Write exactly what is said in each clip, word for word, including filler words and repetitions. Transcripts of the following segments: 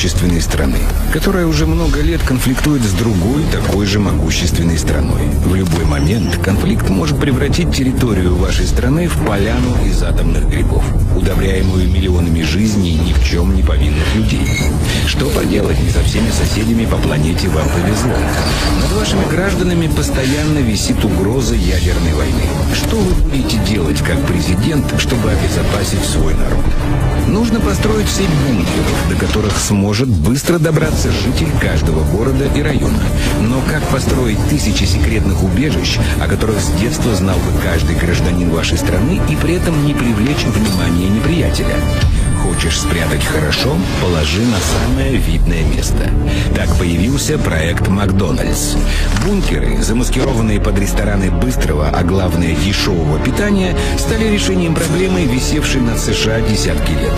могущественной страны, которая уже много лет конфликтует с другой такой же могущественной страной. В любой момент конфликт может превратить территорию вашей страны в поляну из атомных грибов, удобряемую миллионами жизней ни в чем не повинных людей. Что поделать, не со всеми соседями по планете вам повезло. Над вашими гражданами постоянно висит угроза ядерной войны. Что вы будете делать как президент, чтобы обезопасить свой народ? Нужно построить сеть бункеров, до которых сможет быстро добраться житель каждого города и района. Но как построить тысячи секретных убежищ, о которых с детства знал бы каждый гражданин вашей страны, и при этом не привлечь внимание неприятеля? Хочешь спрятать хорошо? Положи на самое видное место. Так появился проект «Макдональдс». Бункеры, замаскированные под рестораны быстрого, а главное дешевого питания, стали решением проблемы, висевшей над США десятки лет.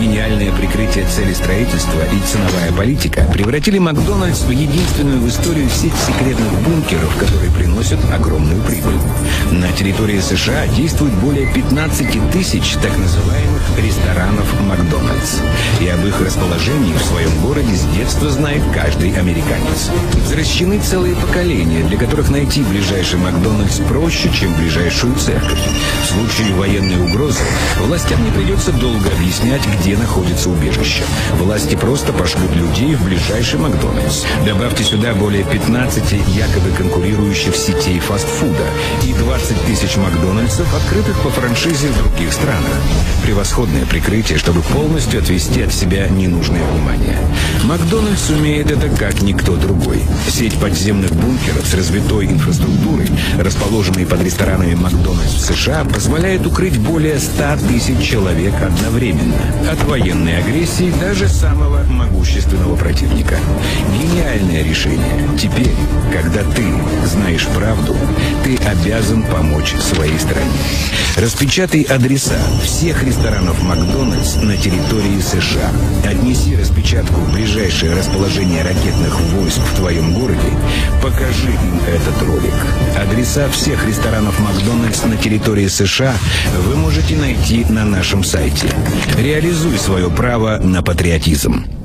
Гениальное прикрытие цели строительства и ценовая политика превратили «Макдональдс» в единственную в историю сеть секретных бункеров, которые приносят огромную прибыль. На территории США действует более пятнадцати тысяч так называемых ресторанов «Макдональдс». И об их расположении в своем городе с детства знает каждый американец. Взращены целые поколения, для которых найти ближайший «Макдональдс» проще, чем ближайшую церковь. В случае военной угрозы властям не придется долго объяснять, где находится убежище. Власти просто пошлют людей в ближайший «Макдональдс». Добавьте сюда более пятнадцати якобы конкурирующих сетей фастфуда и двадцати тысяч «Макдональдсов», открытых по франшизе в других странах. Превосходное прикрытие, чтобы полностью отвести от себя ненужное внимание. «Макдональдс» умеет это как никто другой. Сеть подземных бункеров с развитой инфраструктурой, расположенной под ресторанами «Макдональдс» в США, позволяет укрыть более ста тысяч человек одновременно. От военной агрессии даже самого могущественного противника. Гениальное решение. Теперь, когда ты знаешь правду, ты обязан помочь своей стране. Распечатай адреса всех ресторанов «Макдональдс» на территории США. Отнеси распечатку в ближайшее расположение ракетных войск в твоем городе. Покажи им этот ролик. Адреса всех ресторанов «Макдональдс» на территории США вы можете найти на нашем сайте. Реализуй свое право на патриотизм.